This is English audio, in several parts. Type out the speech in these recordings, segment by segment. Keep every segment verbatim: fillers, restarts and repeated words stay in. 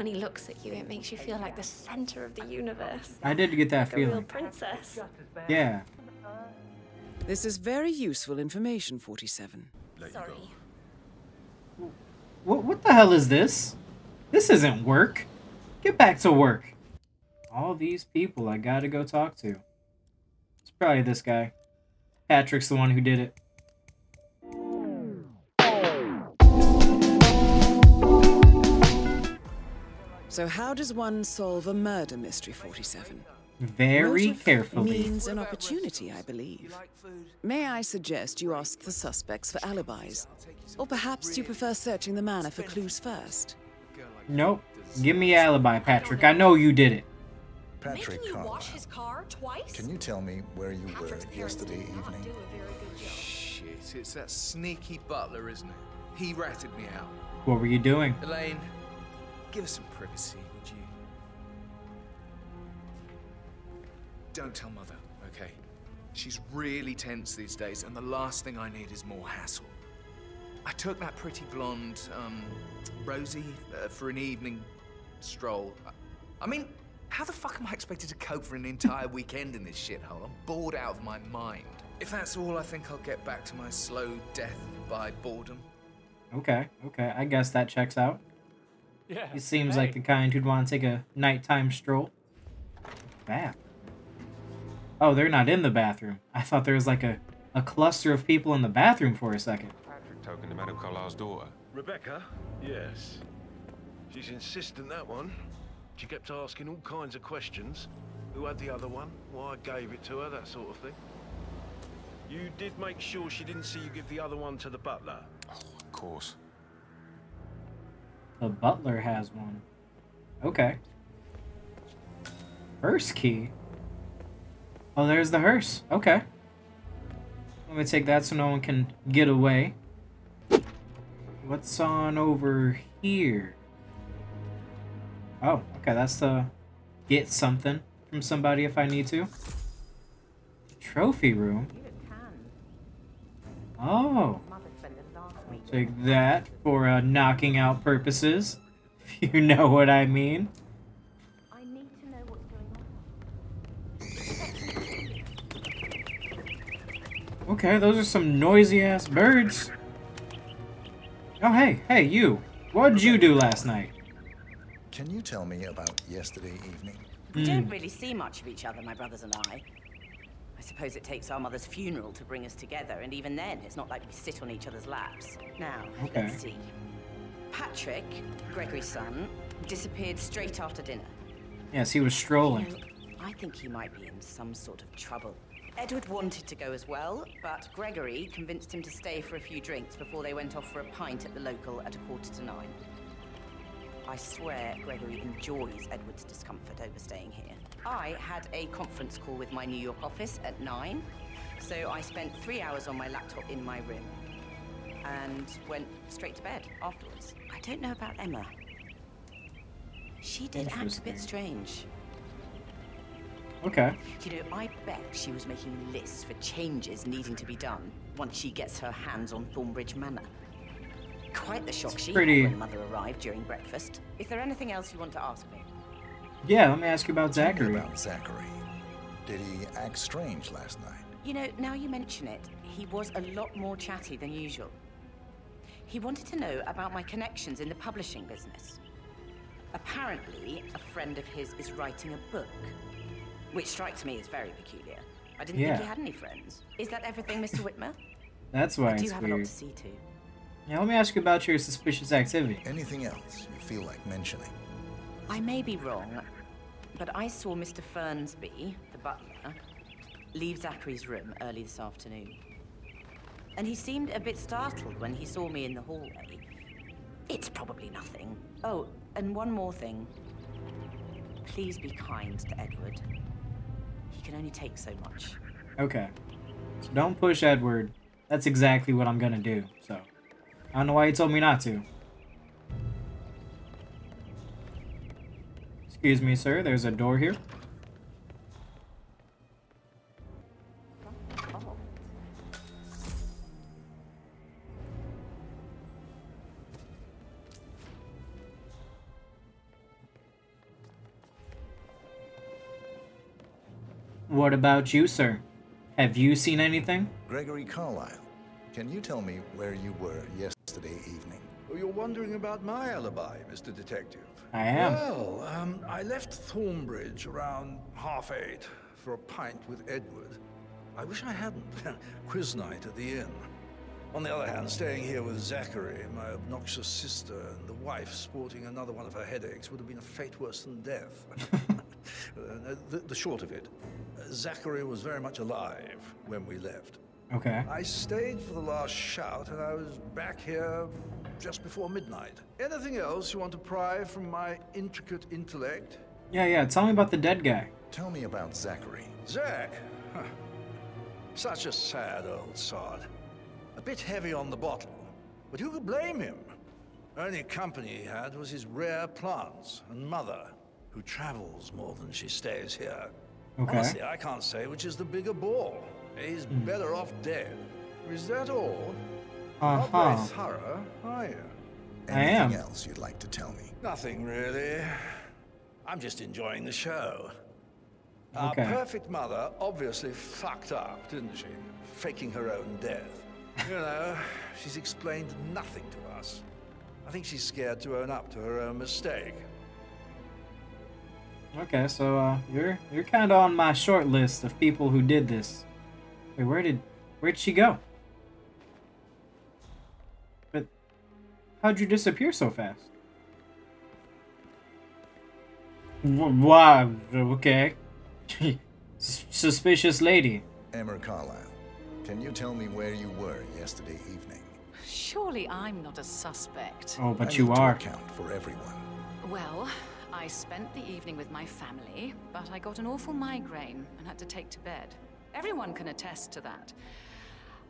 When he looks at you, it makes you feel like the center of the universe. I did get that like feeling. A real princess. Yeah. This is very useful information, forty-seven. Sorry. What, what the hell is this? This isn't work. Get back to work. All these people I gotta go talk to. It's probably this guy. Patrick's the one who did it. So how does one solve a murder mystery, forty-seven? Very motive carefully. Means an opportunity, I believe. May I suggest you ask the suspects for alibis? Or perhaps you prefer searching the manor for clues first? Nope. Give me alibi, Patrick. I know you did it. Patrick Carlisle. Can you tell me where you were yesterday evening? Shit, it's that sneaky butler, isn't it? He ratted me out. What were you doing? Elaine. Give us some privacy, would you? Don't tell Mother, okay? She's really tense these days, and the last thing I need is more hassle. I took that pretty blonde, um, Rosie, uh, for an evening stroll. I mean, how the fuck am I expected to cope for an entire weekend in this shithole? I'm bored out of my mind. If that's all, I think I'll get back to my slow death by boredom. Okay, okay, I guess that checks out. Yeah, he seems hey. like the kind who'd want to take a nighttime stroll. Bath. Oh, they're not in the bathroom. I thought there was like a, a cluster of people in the bathroom for a second. Patrick talking to Madame Carlisle's daughter. Rebecca? Yes. She's insistent, that one. She kept asking all kinds of questions. Who had the other one? Why I gave it to her, that sort of thing. You did make sure she didn't see you give the other one to the butler. Oh, of course. The butler has one. Okay. Hearse key. Oh, there's the hearse. Okay. Let me take that so no one can get away. What's on over here? Oh, okay. That's the get something from somebody if I need to. Trophy room. Oh. Take that for uh, knocking out purposes, if you know what I mean. I need to know what's going on. Okay, those are some noisy ass birds. Oh hey, hey you! What'd you do last night? Can you tell me about yesterday evening? We mm. don't really see much of each other, my brothers and I. I suppose it takes our mother's funeral to bring us together, and even then, it's not like we sit on each other's laps. Now, okay. Let's see. Patrick, Gregory's son, disappeared straight after dinner. Yes, he was strolling. You know, I think he might be in some sort of trouble. Edward wanted to go as well, but Gregory convinced him to stay for a few drinks before they went off for a pint at the local at a quarter to nine. I swear Gregory enjoys Edward's discomfort over staying here. I had a conference call with my New York office at nine, so I spent three hours on my laptop in my room and went straight to bed afterwards. I don't know about Emma. She did act a bit strange. Okay. You know, I bet she was making lists for changes needing to be done once she gets her hands on Thornbridge Manor. Quite the shock she had when Mother arrived during breakfast. Is there anything else you want to ask me? Yeah, let me ask you about Zachary. About Zachary. Did he act strange last night? You know, now you mention it, he was a lot more chatty than usual. He wanted to know about my connections in the publishing business. Apparently, a friend of his is writing a book, which strikes me as very peculiar. I didn't yeah. think he had any friends. Is that everything, Mister Whitmer? That's why I do it's have weird. a lot to see to. Now, let me ask you about your suspicious activity. Anything else you feel like mentioning? I may be wrong, but I saw Mister Fernsby, the butler, leave Zachary's room early this afternoon. And he seemed a bit startled when he saw me in the hallway. It's probably nothing. Oh, and one more thing. Please be kind to Edward. He can only take so much. Okay. So don't push Edward. That's exactly what I'm gonna do, so. I don't know why you told me not to. Excuse me, sir. There's a door here. Oh. What about you, sir? Have you seen anything? Gregory Carlisle, can you tell me where you were yesterday evening? Oh, you're wondering about my alibi, Mister Detective. I am. Well, um, I left Thornbridge around half eight for a pint with Edward. I wish I hadn't. Quiz night at the inn. On the other hand, staying here with Zachary, my obnoxious sister, and the wife sporting another one of her headaches would have been a fate worse than death. uh, the, the short of it, uh, Zachary was very much alive when we left. Okay. I stayed for the last shout, and I was back here just before midnight. Anything else you want to pry from my intricate intellect? Yeah, yeah, tell me about the dead guy. Tell me about Zachary. Zach! Huh. Such a sad old sod. A bit heavy on the bottle, but who could blame him? Only company he had was his rare plants and mother, who travels more than she stays here. Okay. Honestly, I can't say which is the bigger ball. He's mm. better off dead. Is that all? Uh-huh. Not very thorough, are you? I am. Anything else you'd like to tell me? Nothing really. I'm just enjoying the show. Okay. Our perfect mother obviously fucked up, didn't she? Faking her own death. You know, she's explained nothing to us. I think she's scared to own up to her own mistake. Okay, so uh, you're you're kind of on my short list of people who did this. Wait, where did where'd she go? But how'd you disappear so fast? Wow. Okay. Suspicious lady. Amber Carlisle. Can you tell me where you were yesterday evening? Surely I'm not a suspect. Oh, but I you are. Account for everyone. Well, I spent the evening with my family, but I got an awful migraine and had to take to bed. Everyone can attest to that.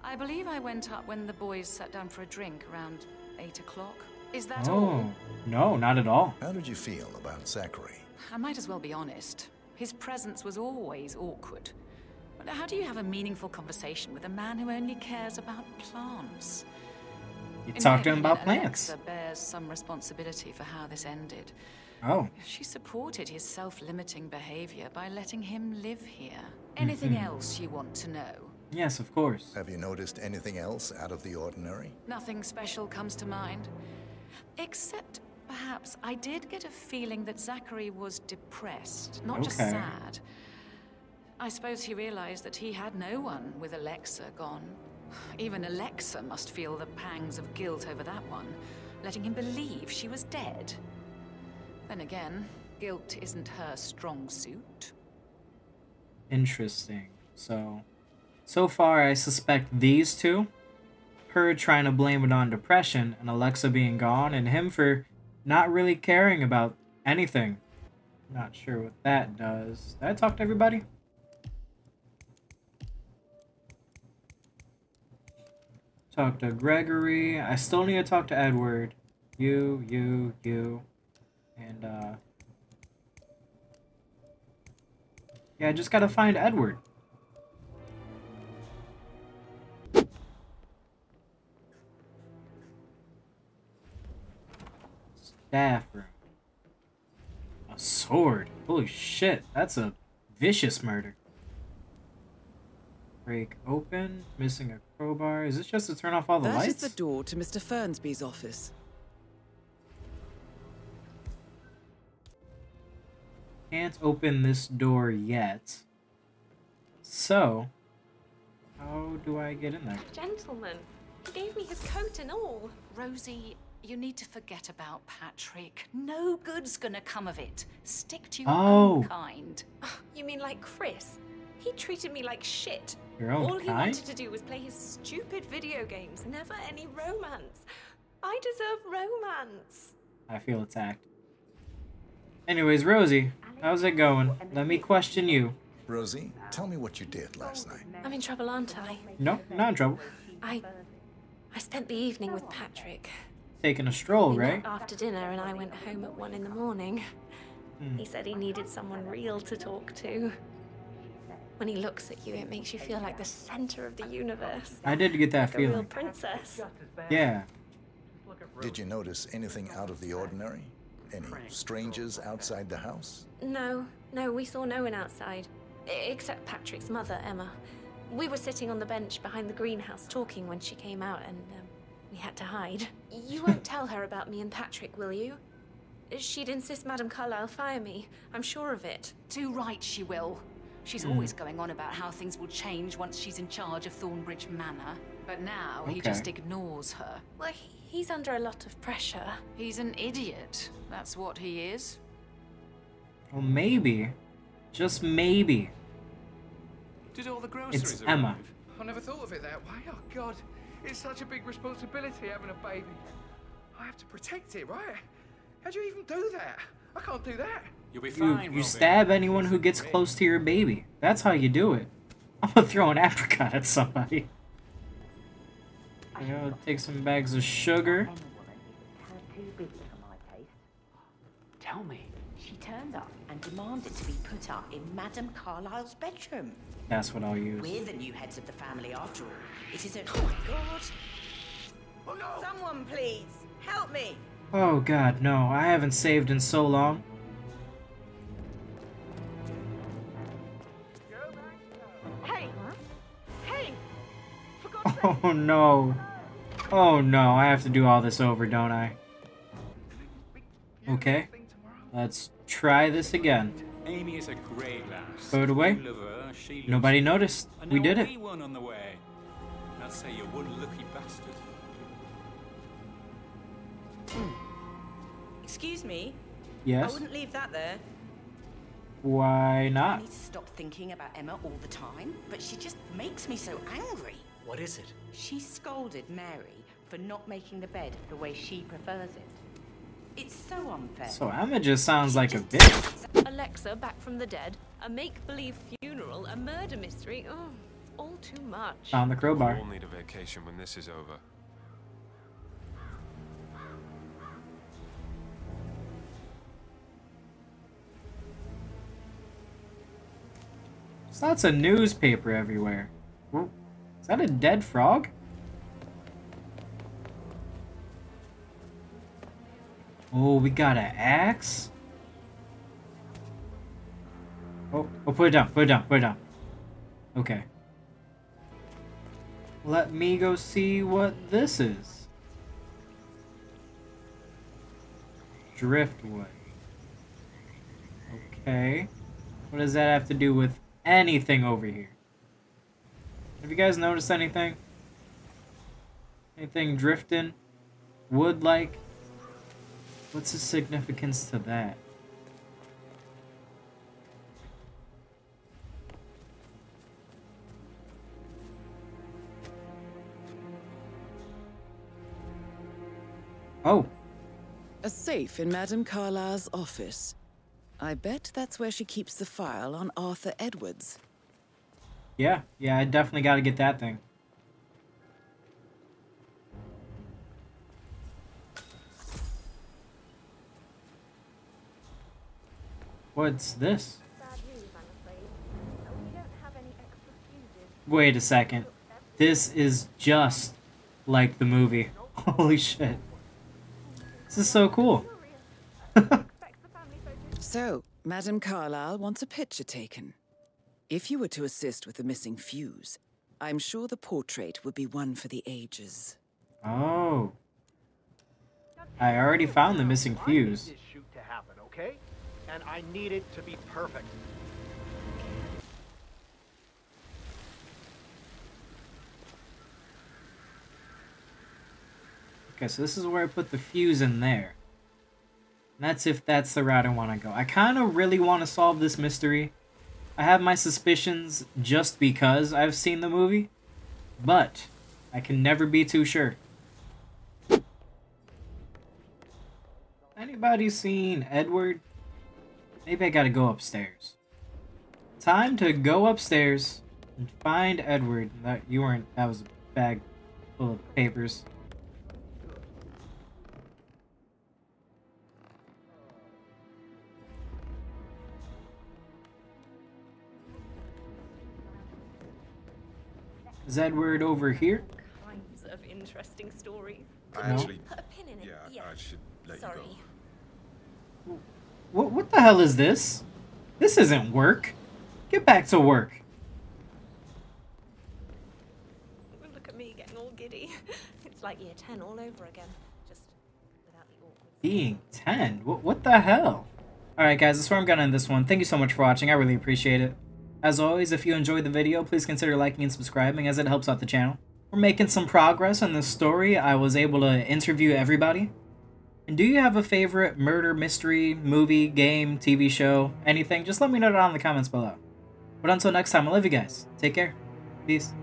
I believe I went up when the boys sat down for a drink around eight o'clock. Is that oh, all? No, not at all. How did you feel about Zachary? I might as well be honest. His presence was always awkward. How do you have a meaningful conversation with a man who only cares about plants? You talk to him about plants. Alexa bears some responsibility for how this ended. Oh. She supported his self-limiting behavior by letting him live here. Anything mm-hmm. else you want to know? Yes, of course. Have you noticed anything else out of the ordinary? Nothing special comes to mind. Except, perhaps, I did get a feeling that Zachary was depressed, not okay. just sad. I suppose he realized that he had no one with Alexa gone. Even Alexa must feel the pangs of guilt over that one, letting him believe she was dead. Then again, guilt isn't her strong suit. Interesting. So, so far I suspect these two, her trying to blame it on depression and Alexa being gone, and him for not really caring about anything. Not sure what that does. Did I talk to everybody? Talk to Gregory. I still need to talk to Edward. You, you, you. And, uh... yeah, I just gotta find Edward. Staff room. A sword. Holy shit, that's a vicious murder. Break open. Missing a crowbar. Is this just to turn off all the that lights? That is the door to Mister Fernsby's office. Can't open this door yet. So, how do I get in there? That gentleman, he gave me his coat and all. Rosie, you need to forget about Patrick. No good's gonna come of it. Stick to your oh. own kind. You mean like Chris? He treated me like shit. All he wanted to do was play his stupid video games, never any romance. I deserve romance. I feel attacked. Anyways, Rosie, how's it going? Let me question you. Rosie, tell me what you did last night. I'm in trouble, aren't I? No, not in trouble. I I spent the evening with Patrick. Taking a stroll, right? After dinner, and I went home at one in the morning. Hmm. He said he needed someone real to talk to. When he looks at you, it makes you feel like the center of the universe. I did get that like feeling. A real princess. Yeah. Did you notice anything out of the ordinary? Any strangers outside the house? No, no, we saw no one outside. Except Patrick's mother, Emma. We were sitting on the bench behind the greenhouse talking when she came out, and um, we had to hide. You won't tell her about me and Patrick, will you? She'd insist Madame Carlisle fire me. I'm sure of it. Too right she will. She's mm. always going on about how things will change once she's in charge of Thornbridge Manor. But now okay. he just ignores her. Well, he, he's under a lot of pressure. He's an idiot. That's what he is. Well, maybe. Just maybe. Did all the groceries it's Emma. Arrive? I never thought of it that way. Oh, God. It's such a big responsibility having a baby. I have to protect it, right? How'd you even do that? I can't do that. You'll be fine, you, you stab anyone who gets close to your baby. That's how you do it. I'm gonna throw an apricot at somebody. You know, take some bags of sugar. Tell me. She turned up and demanded to be put up in Madame Carlisle's bedroom. That's what I'll use. We're the new heads of the family after all. It is a... Oh, my God. Oh, no. Someone, please. Help me. Oh, God, no. I haven't saved in so long. Hey! Hey! Oh, no. Oh, no. I have to do all this over, don't I? Okay. Let's try this again. Amy is a great lass. Throw it away. Nobody noticed. We did it. I'd say you wood-lucky bastard. Excuse me? Yes? I wouldn't leave that there. Why not? I need to stop thinking about Emma all the time, but she just makes me so angry. What is it? She scolded Mary for not making the bed the way she prefers it. It's so unfair. So Emma just sounds like a bitch. Alexa, back from the dead, a make-believe funeral, a murder mystery. Oh, it's all too much. On the crowbar. We'll need a vacation when this is over. There's lots of newspaper everywhere. Is that a dead frog? Oh, we got an axe? Oh, oh, put it down, put it down, put it down. Okay. Let me go see what this is. Driftwood. Okay. What does that have to do with anything over here? Have you guys noticed anything? Anything drifting? Wood-like? What's the significance to that? Oh. A safe in Madame Carlisle's office. I bet that's where she keeps the file on Arthur Edwards. Yeah, yeah, I definitely gotta get that thing. What's this? Wait a second. This is just like the movie. Holy shit. This is so cool. So, Madame Carlisle wants a picture taken. If you were to assist with the missing fuse, I'm sure the portrait would be one for the ages. Oh. I already found the missing fuse. I need this shoot to happen, okay? And I need it to be perfect. Okay, so this is where I put the fuse in there. That's if that's the route I want to go. I kind of really want to solve this mystery. I have my suspicions just because I've seen the movie, but I can never be too sure. Anybody seen Edward? Maybe I gotta go upstairs. Time to go upstairs and find Edward. That you weren't. That was a bag full of papers. Is Edward over here? Kinds of interesting stories. I actually, put a pin in it. Yeah, yeah. I should let Sorry. you go. What, what the hell is this? This isn't work. Get back to work. Look at me getting all giddy. It's like year ten all over again. Just without the awkward... Being ten? What, what the hell? Alright guys, that's where I'm gonna end this one. Thank you so much for watching. I really appreciate it. As always, if you enjoyed the video, please consider liking and subscribing as it helps out the channel. We're making some progress in this story. I was able to interview everybody. And do you have a favorite murder mystery, movie, game, T V show, anything? Just let me know down in the comments below. But until next time, I love you guys. Take care. Peace.